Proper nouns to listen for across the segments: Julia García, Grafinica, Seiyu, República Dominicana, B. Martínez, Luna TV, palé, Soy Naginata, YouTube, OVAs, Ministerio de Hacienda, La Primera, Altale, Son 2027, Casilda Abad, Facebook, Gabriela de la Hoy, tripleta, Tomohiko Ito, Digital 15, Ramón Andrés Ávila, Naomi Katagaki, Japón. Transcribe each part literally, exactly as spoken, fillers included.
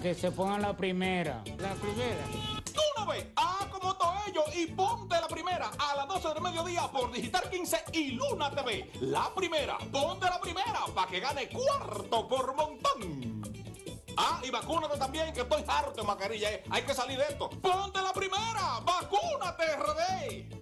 Que se pongan la primera. La primera. Tú no ves. Ah, como todo ello. Y ponte la primera a las doce del mediodía por Digital quince y Luna T V. La primera. Ponte la primera para que gane cuarto por montón. Ah, y vacúnate también, que estoy harto de mascarilla. Eh. Hay que salir de esto. Ponte la primera. Vacúnate, R D.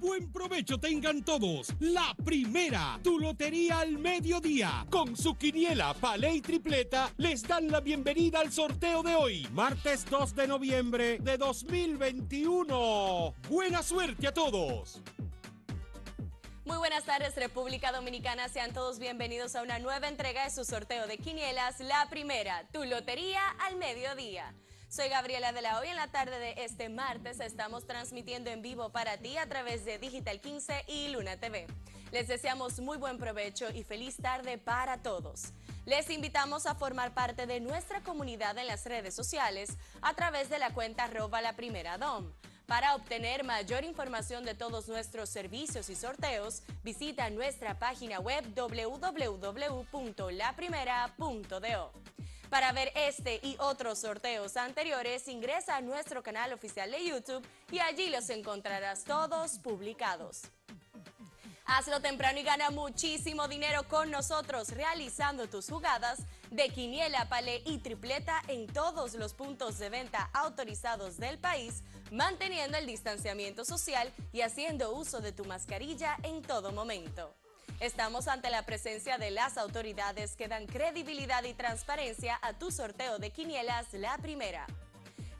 Buen provecho tengan todos. La primera, tu lotería al mediodía. Con su quiniela, palé y tripleta, les dan la bienvenida al sorteo de hoy, martes dos de noviembre de dos mil veintiuno. Buena suerte a todos. Muy buenas tardes, República Dominicana. Sean todos bienvenidos a una nueva entrega de su sorteo de quinielas, La Primera, tu lotería al mediodía. Soy Gabriela de la Hoy. En la tarde de este martes estamos transmitiendo en vivo para ti a través de Digital quince y Luna T V. Les deseamos muy buen provecho y feliz tarde para todos. Les invitamos a formar parte de nuestra comunidad en las redes sociales a través de la cuenta arroba la primera dom. Para obtener mayor información de todos nuestros servicios y sorteos, visita nuestra página web doble u doble u doble u punto la primera punto do. Para ver este y otros sorteos anteriores, ingresa a nuestro canal oficial de YouTube y allí los encontrarás todos publicados. Hazlo temprano y gana muchísimo dinero con nosotros realizando tus jugadas de quiniela, palé y tripleta en todos los puntos de venta autorizados del país, manteniendo el distanciamiento social y haciendo uso de tu mascarilla en todo momento. Estamos ante la presencia de las autoridades que dan credibilidad y transparencia a tu sorteo de quinielas, La Primera.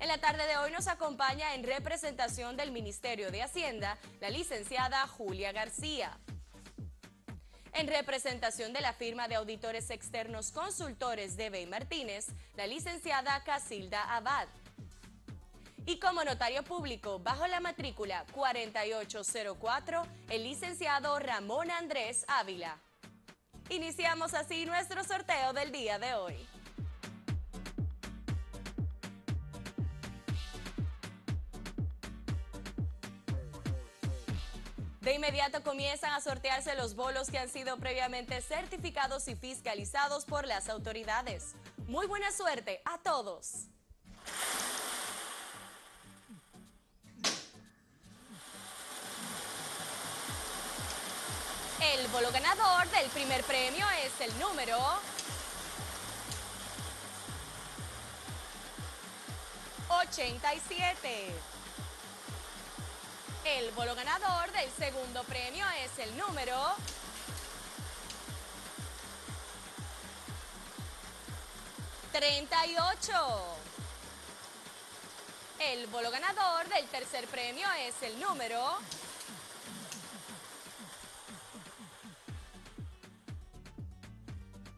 En la tarde de hoy nos acompaña en representación del Ministerio de Hacienda la licenciada Julia García. En representación de la firma de auditores externos consultores de B. Martínez, la licenciada Casilda Abad. Y como notario público, bajo la matrícula cuatro ocho cero cuatro, el licenciado Ramón Andrés Ávila. Iniciamos así nuestro sorteo del día de hoy. De inmediato comienzan a sortearse los bolos que han sido previamente certificados y fiscalizados por las autoridades. Muy buena suerte a todos. El bolo ganador del primer premio es el número ochenta y siete. El bolo ganador del segundo premio es el número treinta y ocho. El bolo ganador del tercer premio es el número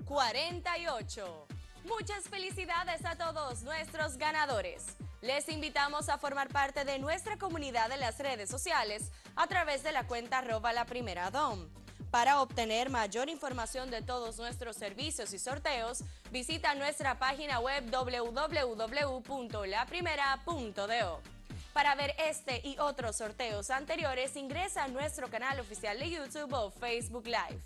cuarenta y ocho. Muchas felicidades a todos nuestros ganadores. Les invitamos a formar parte de nuestra comunidad en las redes sociales a través de la cuenta arroba la primera dom. Para obtener mayor información de todos nuestros servicios y sorteos, visita nuestra página web doble u doble u doble u punto la primera punto do. Para ver este y otros sorteos anteriores, ingresa a nuestro canal oficial de YouTube o Facebook Live.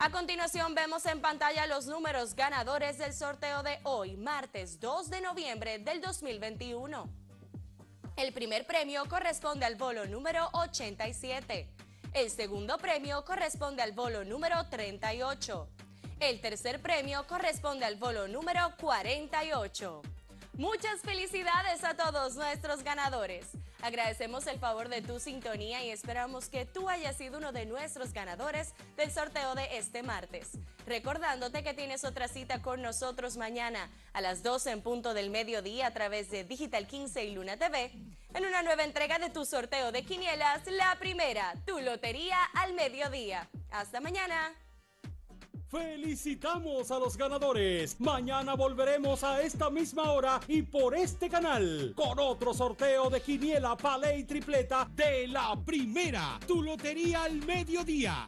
A continuación vemos en pantalla los números ganadores del sorteo de hoy, martes dos de noviembre del dos mil veintiuno. El primer premio corresponde al bolo número ochenta y siete. El segundo premio corresponde al bolo número treinta y ocho. El tercer premio corresponde al bolo número cuarenta y ocho. Muchas felicidades a todos nuestros ganadores. Agradecemos el favor de tu sintonía y esperamos que tú hayas sido uno de nuestros ganadores del sorteo de este martes. Recordándote que tienes otra cita con nosotros mañana a las doce en punto del mediodía a través de Digital quince y Luna T V en una nueva entrega de tu sorteo de quinielas, La Primera, tu lotería al mediodía. Hasta mañana. ¡Felicitamos a los ganadores! Mañana volveremos a esta misma hora y por este canal con otro sorteo de quiniela, palé y tripleta de La Primera, tu lotería al mediodía.